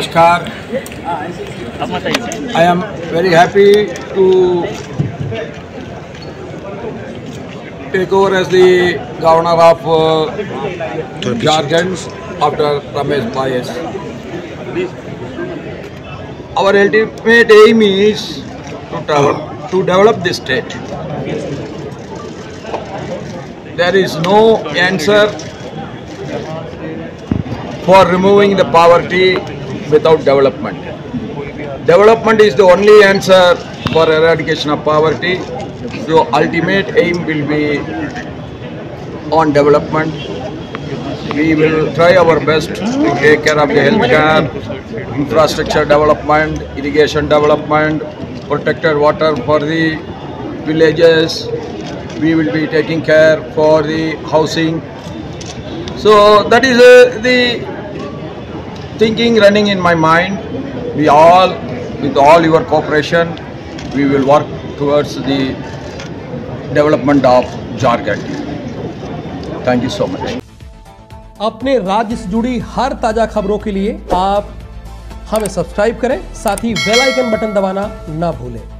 Namaskar. I am very happy to take over as the governor of Jharkhand after Ramesh Bais. Our ultimate aim is to develop this state. There is no answer for removing the poverty without development. Development is the only answer for eradication of poverty. So ultimate aim will be on development. We will try our best to take care of the healthcare, infrastructure development, irrigation development, protected water for the villages. We will be taking care for the housing. So that is the thinking running in my mind. We all, with all your cooperation, we will work towards the development of Jharkhand. Thank you so much. अपने राज्य से जुड़ी हर ताजा खबरों के लिए आप हमें सब्सक्राइब करें, साथ ही बेल आइकन बटन दबाना ना भूलें।